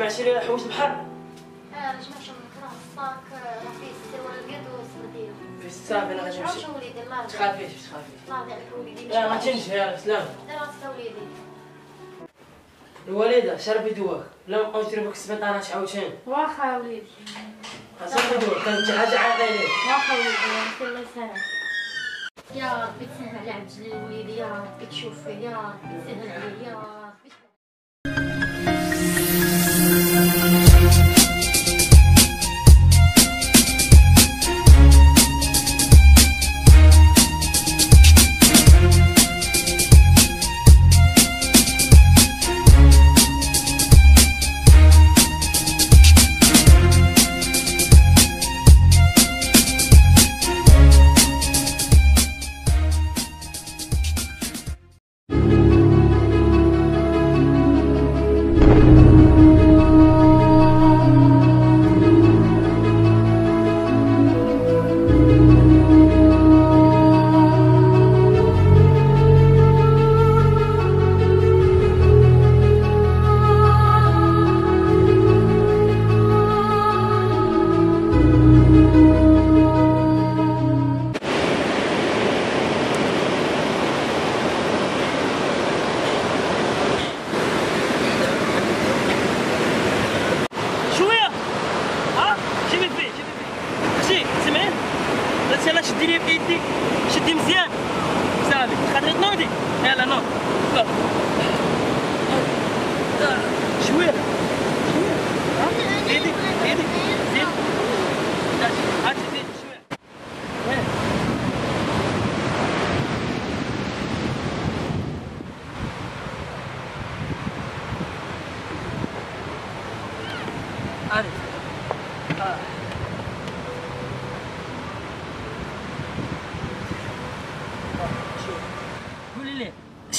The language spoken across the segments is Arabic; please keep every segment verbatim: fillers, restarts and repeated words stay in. جمعتي حوايج بحال؟ اه جمعتهم من كراه الصاك وفيه السروال القد والسرديله. بزاف انا غنجمع شي. وليدي الله يرحمك. تخافيش تخافيش. الله يرضي عليك وليدي. لا غتنجحي بسلامة. لا راسك وليدي. الوالده شربي دواك، لا نبقاو نشربوك السبيطانات عاوتاني. واخا وليدي. شربي دواك، كانت شي حاجه عاقله ليك. واخا وليدي الله يسهل. يا ربي تسهل على عبد الجليل وليدي، يا ربي تشوف فيه، يا ربي تسهل عليه، يا ربي.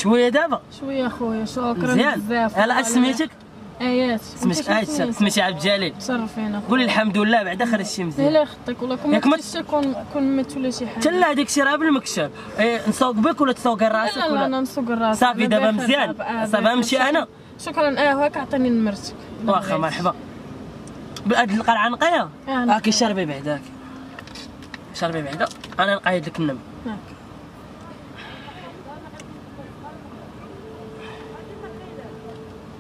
شويه دابا شويه خويا. شكرا بزاف. يلاه اش سميتك؟ ايات. سميتك ايات؟ سميتي عبد الجليل. تشرفينا. قولي الحمد لله بعدا خرجتي مزيان. لا يخطيك والله. كون مشيتي كون كون مت ولا شي حاجه. حتى لا هذاك الشيء راه بالمكشاب. إيه نسوق بك ولا تسوقي راسك؟ لا لا انا نسوق راسي صافي دابا مزيان. صافي نمشي انا. شكرا. اه هاك عطيني نمرتك. واخا مرحبا. بهاد القرعه نقيه؟ اه كي شربي بعداك. شربي بعدا انا نقايد لك النم.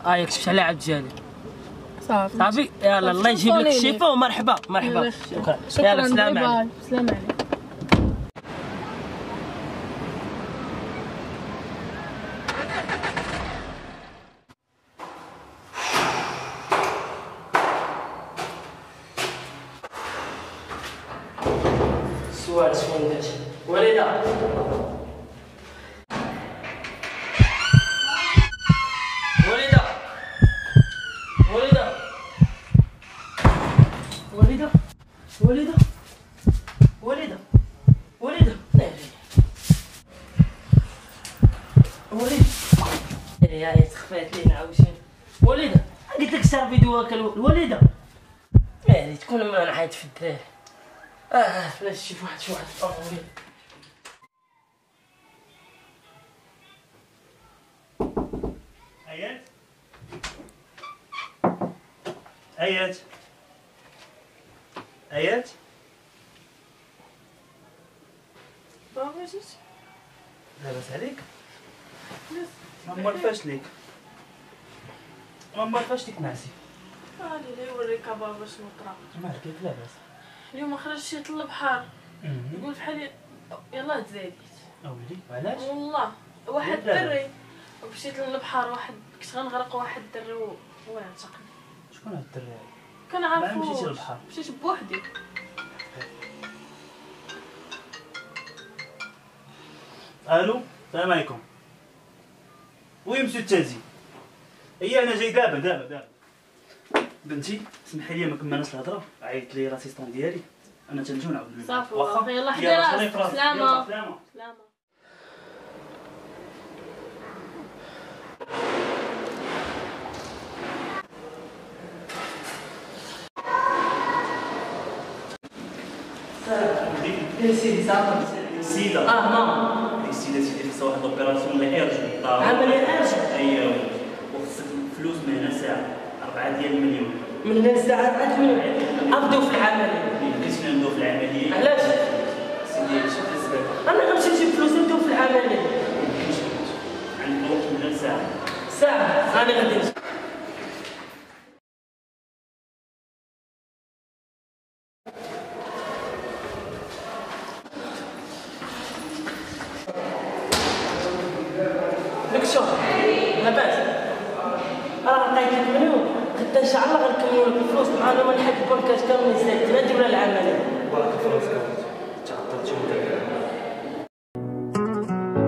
اه ياك شفت على عبد الجليل صافي صافي. يلا الله يجيب لك الشفا ومرحبا مرحبا. شكرا شكرا. يلا سلام عليك. سلام عليك. السؤال شكون درتي وليده؟ وليدة وليدة وليدة وليدة يا هي تخفات لينا عاوتاني. وليدة قلت لك شربي دواك. الوليدة مالي تكون ما نعيط في الدراري. اه فلاش شوف واحد شي واحد. اه وليدة ايات ايات ايات بابا جيت. لاباس عليك؟ عمر فاش ليك؟ عمر فاش ليك نعسي؟ غادي غير نوريك بابا شنو طرا. مالك ياك لاباس؟ اليوم خرجت شي للبحر تقول بحال يلاه تزايدت. اولي علاش؟ والله واحد الدري مشيت للبحر واحد كنت غنغرق واحد الدري هو يعتقني. شكون هاد الدري هذا؟ كنعرفو. مشيتي للبحر؟ مشيت بوحدي. الو السلام عليكم. وي مسيو التازي. اي انا جاي دابا دابا دابا. بنتي سمحي لي ما كملناش الهضره. عيط لي لاسيستون ديالي انا تنجيو نعاود لك. صافي واخا يلاه حدا راسك. سلامة سلامة سلامة. سيدي صافا سيدة. اه ماما ديك السيدة سيدي خصها واحد لوبيراسيون اللي عرج من الدار. عملية عرج؟ ايوا وخصك الفلوس من هنا ساعة أربعة ديال المليون. من الناس ساعات أتمنى أبدو في العملية. كيفاش نبدو في العملية؟ علاش؟ سيدي شوف الزبالة. أنا غنمشي نجيب فلوس نبدو في العملية. عندك وقت ولا ساعة؟ ساعة أنا غادي نجي. لك شوف لاباس راه لقيت المليون غدا ان شاء الله غنكملوا لك الفلوس معانا ما نحكوا لك اش كامل نسيت لا تجيب لنا العمليه بارك الفلوس تعطلتي وداك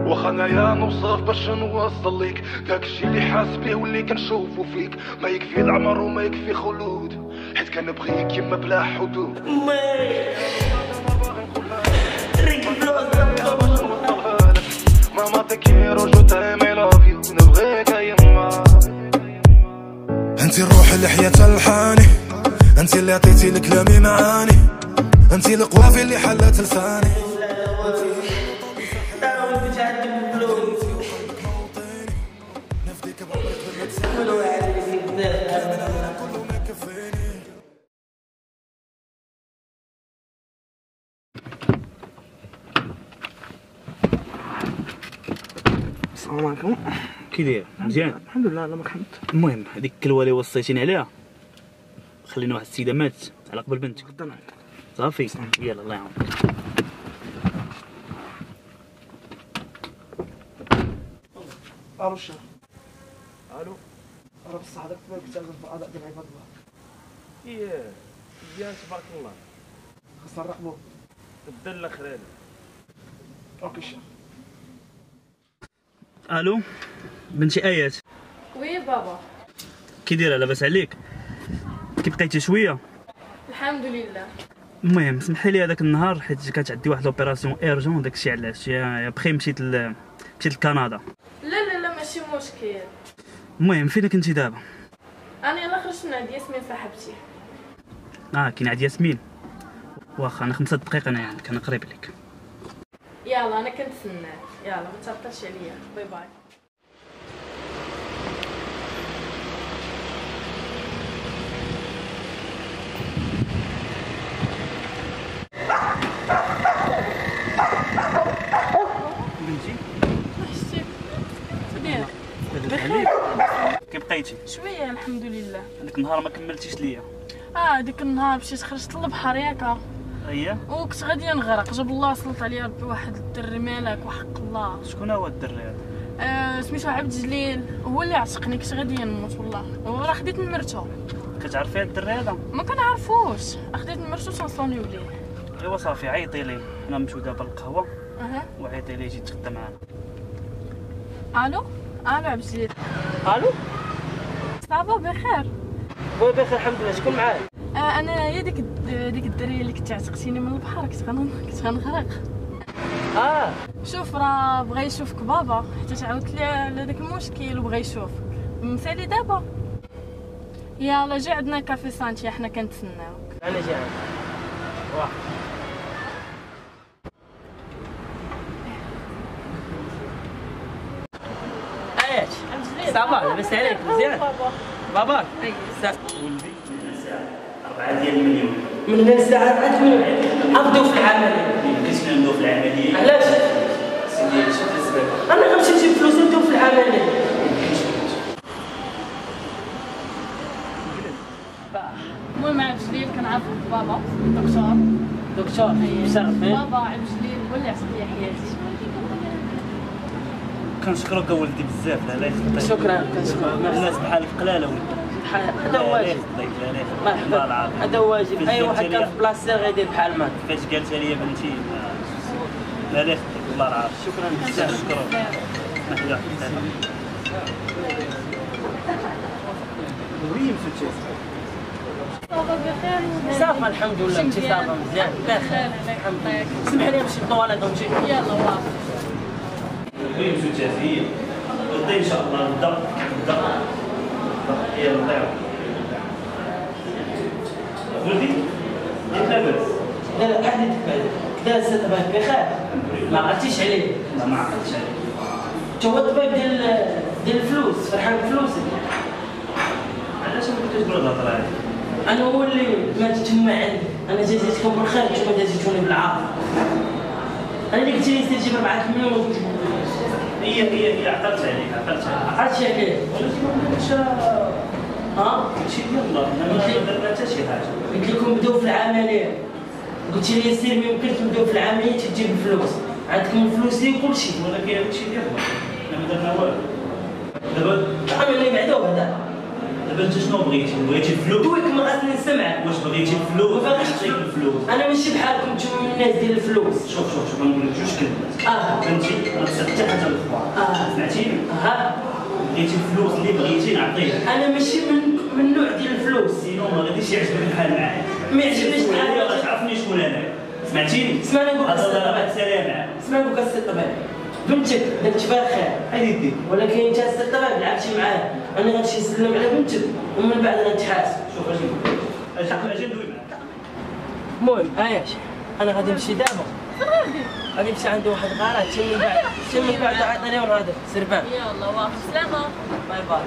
واخا انايا نوصل باش نوصل لك داكشي اللي حاس بيه واللي كنشوفو فيك ما يكفي العمر وما يكفي خلود حيت كنبغيك كما بلا حدود انتي الروح اللي حياتها الحاني انتي اللي عطيتي لكلامي معاني انتي القوافي اللي حلت لساني السلام عليكم. كي داير؟ مزيان؟ الحمد لله اللهم لك الحمد. المهم هذيك الكلوه اللي وصيتيني عليها خلينا واحد السيده مات على قبل بنتك. صافي يلا الله يعاونك. الو الشيخ. الو راه بصح هذاك الطبيب كتعامل في القضاء ديال عباد الله. ايه مزيان تبارك الله. خاصنا نرحبوا. الدله خير. اوكي الشيخ. الو بنتي ايات. وي بابا. كي دايره لاباس عليك؟ كي بقيتي شويه؟ الحمد لله. المهم سمحي لي هذاك النهار حيت كانت عندي واحد لوبيراسيون ايرجون داكشي علاش بخي مشيت ل... مشيت لكندا. لا لا لا ماشي مشكل. المهم فين كنتي دابا؟ انا يلاه خرجت من عند ياسمين صاحبتي. اه كاين عند ياسمين؟ واخا انا خمسة دقائق انا عندك انا قريب لك. يلا انا كنتسناك يلا ما تعطلش عليا باي باي. بنتي وحشتك بخير؟ بخير كي بقيتي؟ شويه الحمد لله. هذاك النهار ما كملتيش ليا. اه ديك النهار مشيت خرجت للبحر ياك اييه وكنت غادي نغرق جاب الله سلط عليا ربي واحد الدري مالك وحق الله. شكون هو الدري هذا؟ سميتو عبد الجليل هو اللي عشقني كنت غادي نموت والله وراه خديت مرته. كتعرفي هاد الدري هذا؟ ما كنعرفوش خديت مرته وصونصونيو ليه. ايوا صافي عيطي ليه انا نمشيو دابا للقهوه اها وعيطي ليه يجي يتغدى معنا. الو الو عبد الجليل. الو صافا بخير؟ وي بخير الحمد لله. شكون معاك؟ انا هي ديك ديك الدريه اللي كنت عتقتيني من البحر كنت كنت غنغرق. اه شوف راه بغى يشوفك بابا حتى تعاودت ليه على داك المشكل وبغى يشوفك مسالي دابا. يلا جي عندنا كافي سانتي حنا كنتسناوك. انا جاي واحد اياك صافا لاباس عليك مزيان بابا ساعة ولدي أربعة ديال المليون. من الناس ساعات أتمنى أبدو في العملية. كيفاش نبدو في العملية؟ علاش؟ سيدي شوف الزبالة. أنا غنمشي نجيب فلوس نبدو في العملية. المهم عبد الجليل كنعرفك بابا دكتور. دكتور مشرفين. بابا عبد الجليل هو اللي عشق ليا حياتي. كنشكرك اولدي بزاف الله يخليك. شكرا كنشكرك. الناس بحالك قلاله ولدي. هذا واجب مرحبا هذا واجب. اي واحد كان في بلاصتي غيدير بحال ماك. كيفاش قالت لي بنتي الله يخليك الله العظيم. شكرا بزاف شكرا مرحبا. وين مشيتي؟ صافا بخير؟ صافا الحمد لله. انت صافا مزيان؟ بخير الحمد لله. سمح لي نمشي للطواليط ونجي. يلا واه وين مشيتي هي؟ غدا ان شاء الله غدا غدا يلا ولدي انت لاباس؟ لا لا بحال ديك داز الطبيب بخير ما عرفتيش عليه. لا ما عرفتش عليه حتى هو الطبيب ديال ديال الفلوس فرحان بفلوسك. علاش ما كتقول هضره هذه؟ انا هو اللي ماتت تما عندي، انا جازيتكم بالخير نتوما جازيتوني بالعافيه. انا اللي قلت لي سير جيب أربعة مليون وقلت لك هي هي هي عقلت عليك عقلت عليك. عقلت عليك كيف؟ ولكن ما قلتش ها؟ ماشي ديال الله، ما درنا حتى شي حاجه. قلت لكم بداو في العمليه، قلت لي سير ما يمكنش نبداو في العمليه تجيب الفلوس، عندكم الفلوس ديال كلشي ولكن هادشي ديال الله، حنا ما درنا والو. دابا العمليه بعدا هذا. دابا انت شنو بغيتي؟ بغيتي الفلوس؟ دويك ما خاصني نسمعك. واش بغيتي الفلوس؟ وفاقاش تعطيك الفلوس؟ انا ماشي بحالكم انتوما الناس ديال الفلوس. شوف شوف شوف ما نقولك جوج كلمات. اه فهمتي؟ غتصير حتى حاجه للخبار. اه سمعتيني؟ اه بغيتي الفلوس اللي بغيتي نعطيك. انا ماشي من من النوع ديال الفلوس. سينو ما غاديش يعجبني الحال معاك. ما يعجبنيش الحال معاك. تعرفني شكون انا. سمعتيني؟ سمعني نقول لك السلام عليك. سمعني نقول لك السلام عليك. بنتك درت فيها خير عادي دير، ولكن انت السلطه ما لعبتي معايا، انا غنمشي نسلم على بنتك ومن بعد غنتحاسب. شوف اش نقول لك، الحق اجي ندوي معاك. المهم عايش، انا غادي نمشي دابا، غادي نمشي عند واحد غراض تما من بعد تما من بعد عطاني ونهضر سربان. يلاه واخا سلامه، باي باي.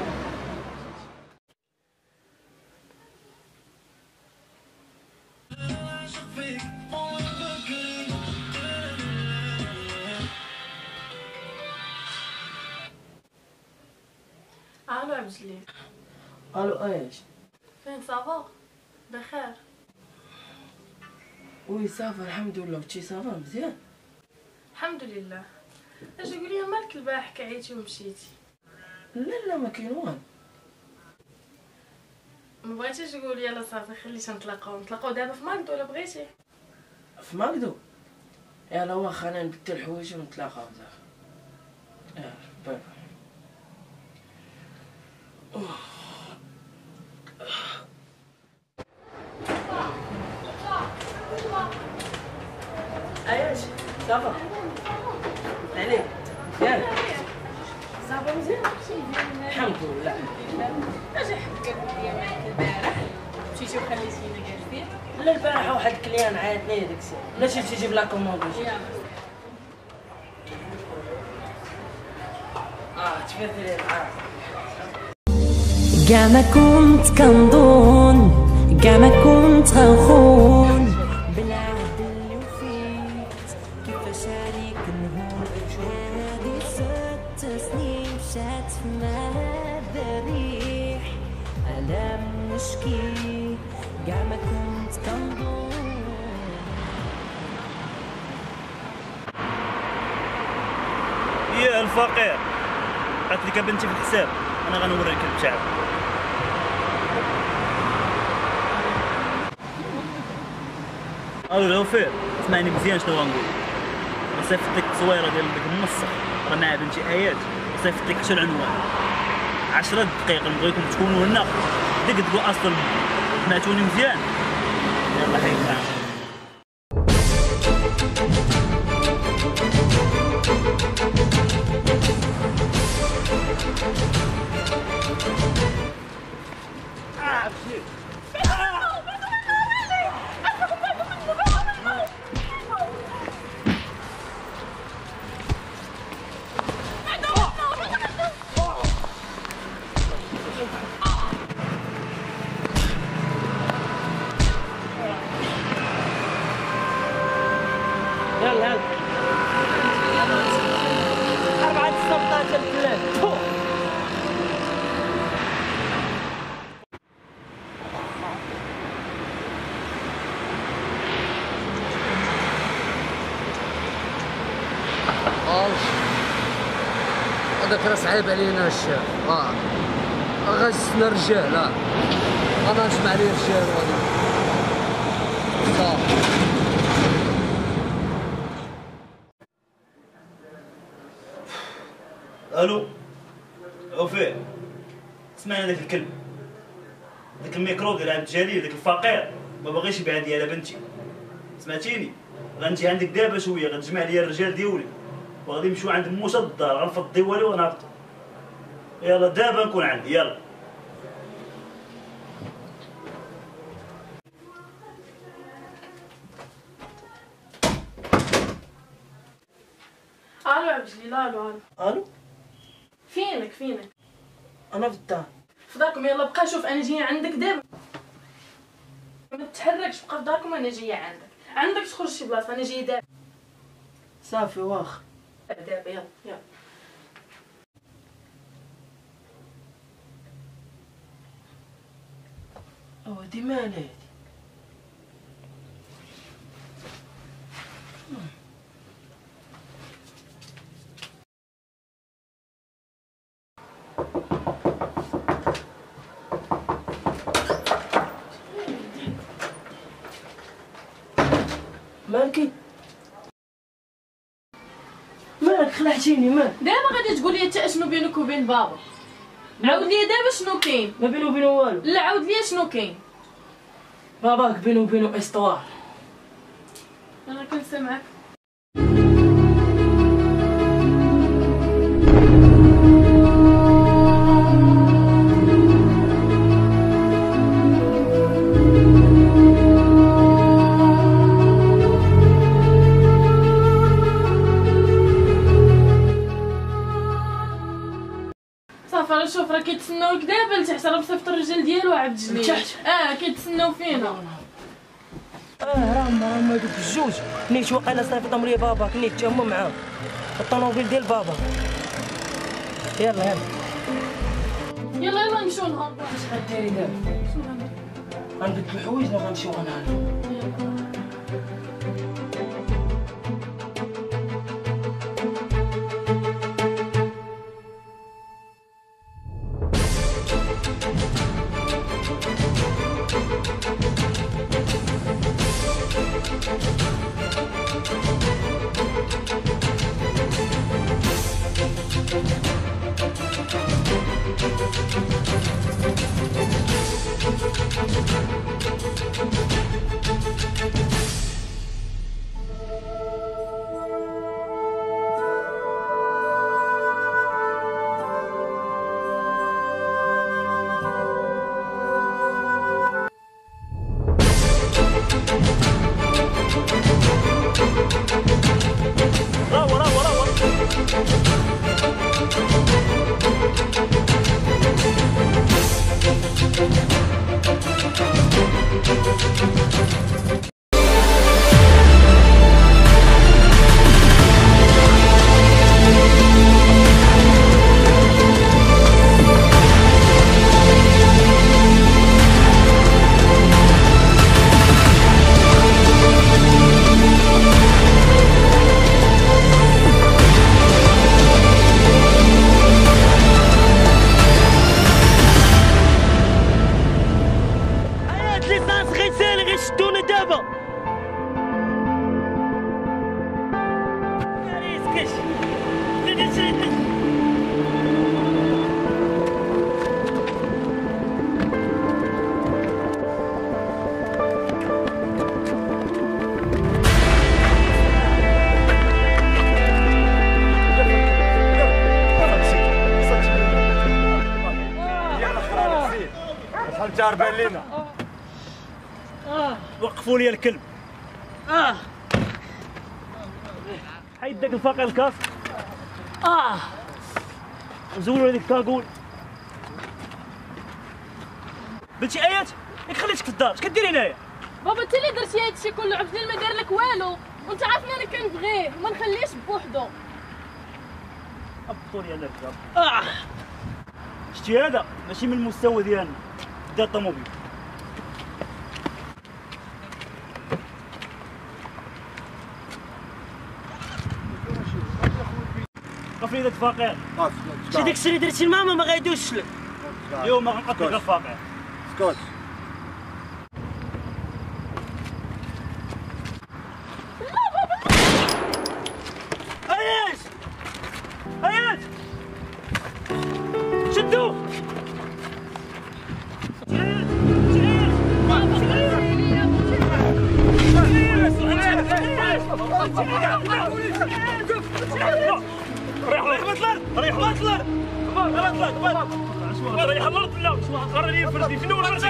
الو عبد الجليل. الو ايش؟ فين صافا؟ بخير؟ وي صافا الحمد لله. وانتي صافا مزيان؟ الحمد لله. اش قولي مالك البارح كعيتي ومشيتي؟ لا لا ما كاين والو. مبغيتيش تقولي يلا صافي خليتها نتلاقاو، نتلاقاو دابا في ماكدو ولا بغيتي؟ في ماكدو؟ يلا واخا انا نبدل حوايجي ونتلاقاو صافي. يلا باي باي. ايش صافا عليك مزيان؟ صافا مزيان الحمد لله. اش حكيت ليا معاك البارح؟ مشيتي وخليتينا جالسين؟ لا البارح واحد الكليان عيطني لي داكشي، لا شي تجيب لا كوموند. اه تفضلي معاك. كاع ما كنت كنظن، كاع ما كنت غنخون بالعهد اللي وفيت، كيفاش عليك نهون. هادي ست سنين مشات فما هادا الريح، أنا منشكي كاع ما كنت كنظن. يا الفقير عطيت لك بنتي في الحساب، أنا غنوريك الكلب تاعك. الو الوفير اسمعني مزيان شنو غنقول لك، صيفط لك التصويره ديال ديك المنصه راه مع بنتي ايات، صيفط لك حتى العنوان. عشر دقائق نبغيكم تكونوا هنا ديك تقولوا اصلا سمعتوني مزيان. يلاه حيت هذاك راه صعيب علينا الشاب، اه راه خصنا رجال، اه انا نجمع لي رجال وغادي صافي. الو وفيه اسمعني، هذاك الكلب هذاك الميكرو ديال عبد الجليل هذاك الفقير ما باغيش يبيع لي على بنتي، سمعتيني؟ غنجي عندك دابا شويه غتجمع لي الرجال ديولي وغادي نمشيو عند موسى الدار، غنفضي والو ونهبطو. يلا دابا نكون عندي. يلا الو عبد الجليل. الو الو الو فينك فينك؟ انا في الدار. في في داركم، يلا بقى شوف انا جايه عندك دابا، ما تتحركش، بقى في داركم انا جايه عندك، عندك تخرج شي بلاصه، انا جايه دابا. صافي واخا دابا، يلا يلا. او هادي مالها هادي؟ مالكي؟ مالك خلعتيني؟ مالك دابا غادي تقول لي حتى اشنو بينك وبين بابا؟ عاود لي دابا شنو كاين؟ ما بينو وبينو والو. لا عاود لي شنو كاين؟ باباك بينو وبينو اسطوار. انا كنسمعك. شوف راه كيتسناوك دابا لتحت، راه مصيفط الرجال ديالو عبد الجليل لتحت. اه كيتسناو فينا. اه راه هما هادوك الجوج نيت وانا صيفطهم لي بابا، نيت حتى هما معاهم الطوموبيل ديال بابا. يلا يلا يلا يلا نمشيو نهبطو. اش غديري دابا؟ غنبدل الحوايجنا وغنمشيو نهبطو. وقفوا لي الكلب. اه حيد داك الفاقع الكاس. اه زولوا هذيك الكاكول. بنتي ايات ياك خليتك في الدار، اش كديري هنايا؟ بابا انت اللي درتي هادشي كله، عبد الجليل ما دار لك والو، وانت عارفني انا كنبغيه وما نخليهش بوحدو. هبطوا لي انا الكلب. اه شتي هذا ماشي من المستوى ديالنا، دا الطوموبيل. شوفي داك الفقير، شتي داكشي اللي درتي لماما ما غايدوش لك. اليوم غنقتل لك الفقير. اسكت. اياش اياش شدوه. ريح الارض، ريح الارض، ريح الارض، ريح الارض، لا خرجني فردي، شنو الارض؟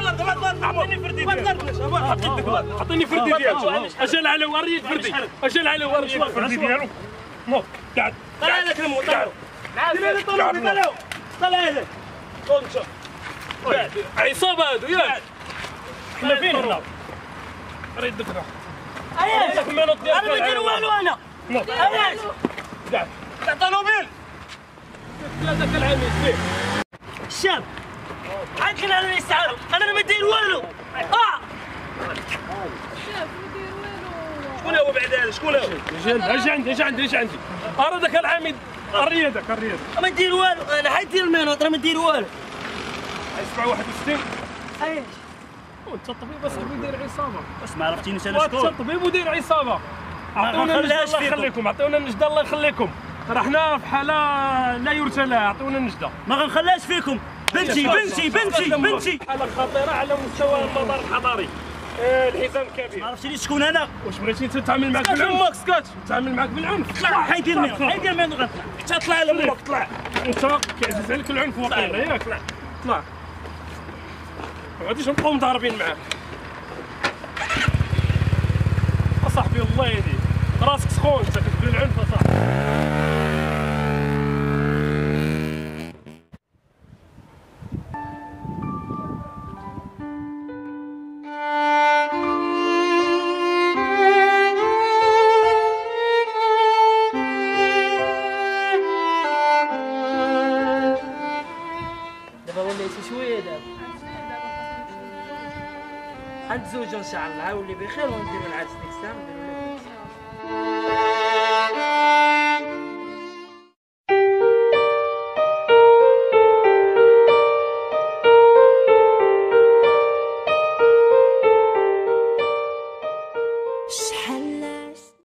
عطيني فردي ديالو، عطيني فردي ديالو، اجل على وريك فردي، اجل على وريك فردي ديالو، مو قعد، طلع هذاك المو، طلعوا، طلع هذاك، طلع هذاك، عصابه هادو ياك حنا فين هنا؟ راه يدفنا علاش؟ انا ما ندير والو انا علاش؟ كاع كاع طوموبيل ثلاثه كالعميس فيه الشاب عاد كنا على الاستعاره انا ما ندير والو اه الشاب ما ندير والو شكون هو بعد هذا شكون هو؟ اجي عندي اجي عندي اجي عندي راه ذاك العميد الرياضه الرياضه ما ندير والو انا عاد دير المنوط راه ما ندير والو سبعة واحد وستين ايش؟ وانت الطبيب اصاحبي داير عصابه بس ما عرفتينيش انا شكون؟ وانت الطبيب وداير عصابه عطونا النجدة الله يخليكم عطونا النجدة الله يخليكم راه حنا في حالة لا يرثى لها عطونا النجدة ما غنخليهاش فيكم بنتي بنتي بنتي بنتي حالة خطيرة على مستوى المدار الحضاري الحزام الكبير ما عرفتينيش شكون انا واش بغيتي تتعامل معاك بالعنف؟ اسكت نتعامل معاك بالعنف طلع حيد المينو حيد المينو غنطلع حتى طلع على امك طلع انت كيعزز عليك العنف وقيل ياك طلع طلع ما غاديش نبقاو مضاربين معاك اصاحبي الله يهديك راسك سخون انت كتبغي العنف اصاحبي دابا وليتي شويه دابا غنتزوجو ان شاء الله واللي بخير ونديرو العرس ديك الساعه